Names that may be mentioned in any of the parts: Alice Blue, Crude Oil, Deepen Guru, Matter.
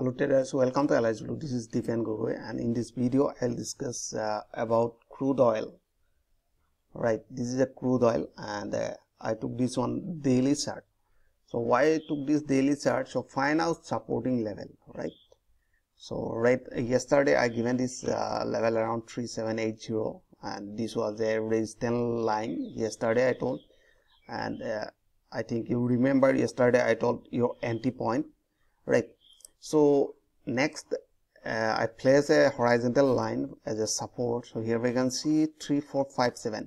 Hello traders, welcome to Alice Blue. This is Deepen Guru, and in this video I'll discuss about crude oil. Right, this is a crude oil, and I took this one daily chart. So why I took this daily chart? So find out supporting level, right? So right, yesterday I given this level around 3780, and this was the resistance line yesterday I told, and I think you remember yesterday I told your entry point, right? So next I place a horizontal line as a support. So here we can see 3457.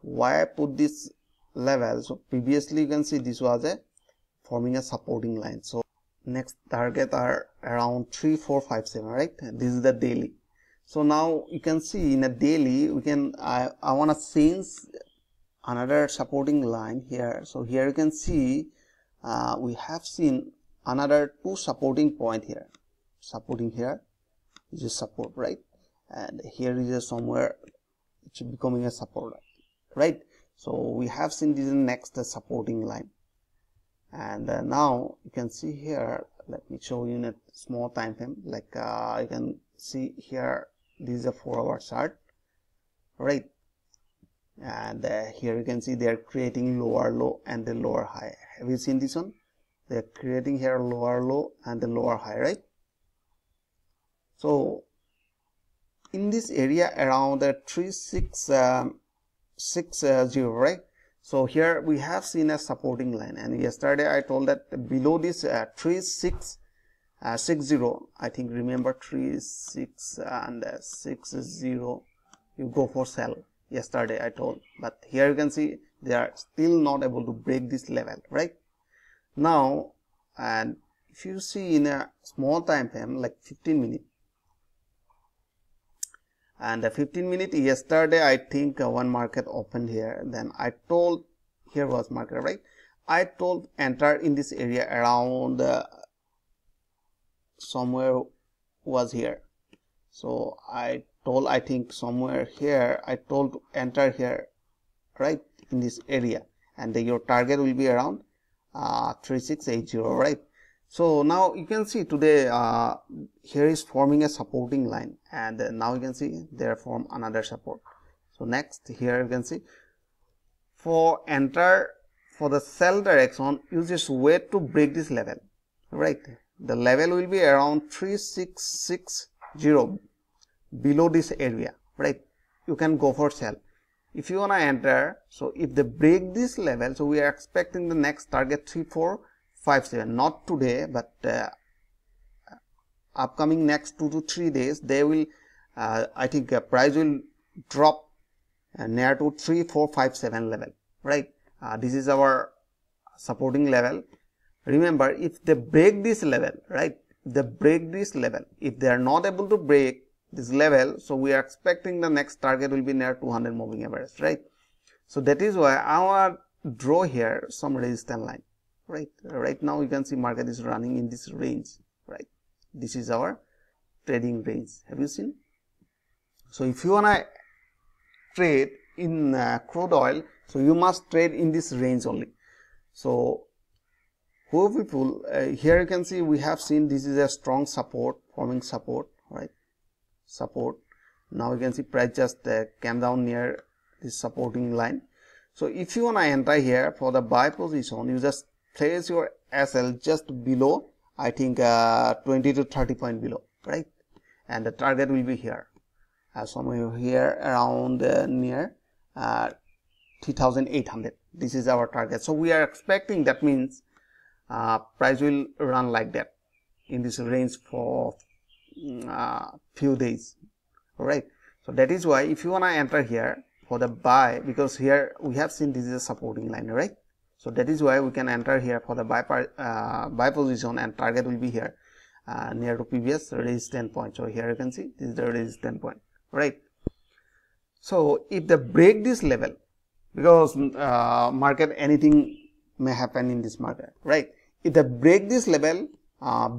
Why I put this level? So previously you can see this was a forming a supporting line. So next target are around 3457, right? And this is the daily. So now you can see in a daily we can I want to change another supporting line here. So here you can see we have seen another two supporting point here. Supporting here is a support, right? And here is a somewhere it's becoming a support, right? So we have seen this next supporting line, and now you can see here. Let me show you in a small time frame. Like you can see here, this is a 4-hour chart, right? And here you can see they are creating lower low and the lower high. Have you seen this one? They are creating here lower low and the lower high, right? So in this area around 3660, right? So here we have seen a supporting line, and yesterday I told that below this 3660, I think remember 3660, you go for sell. Yesterday I told, but here you can see they are still not able to break this level, right? Now, and if you see in a small time frame like 15 minutes, and the 15 minute, yesterday I think one market opened here, then I told here was market, right? I told enter in this area around somewhere was here. So I told, I think somewhere here I told enter here, right, in this area, and your target will be around 3680, right? So now you can see today here is forming a supporting line, and now you can see they are form another support. So next here you can see for enter, for the sell direction, you just wait to break this level, right? The level will be around 3660, below this area, right? You can go for sell if you want to enter. So if they break this level, so we are expecting the next target 3457, not today, but upcoming next 2 to 3 days they will I think price will drop near to 3457 level, right? This is our supporting level. Remember, if they break this level, right, they break this level, if they are not able to break this level, so we are expecting the next target will be near 200 moving average, right? So that is why I want to draw here some resistance line, right? Right now you can see market is running in this range, right? This is our trading range. Have you seen? So if you want to trade in crude oil, so you must trade in this range only. So who people here you can see we have seen this is a strong support, forming support, right? Support. Now you can see price just came down near this supporting line. So if you want to enter here for the buy position, you just place your SL just below, I think 20 to 30 point below, right? And the target will be here, somewhere here around near 3800. This is our target. So we are expecting, that means price will run like that in this range for few days, right? So that is why if you want to enter here for the buy, because here we have seen this is a supporting line, right? So that is why we can enter here for the buy position, and target will be here near to previous resistance point. So here you can see this is the resistance point, right? So if they break this level, because market anything may happen in this market, right? If they break this level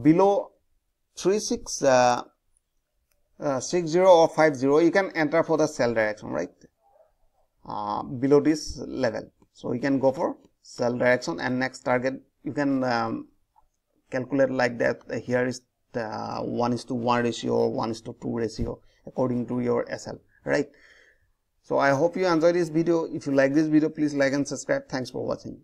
below 3660 or 50, you can enter for the sell direction, right? Below this level, so you can go for sell direction, and next target you can calculate like that. Here is 1:1 ratio, 1:2 ratio according to your SL, right? So I hope you enjoyed this video. If you like this video, please like and subscribe. Thanks for watching.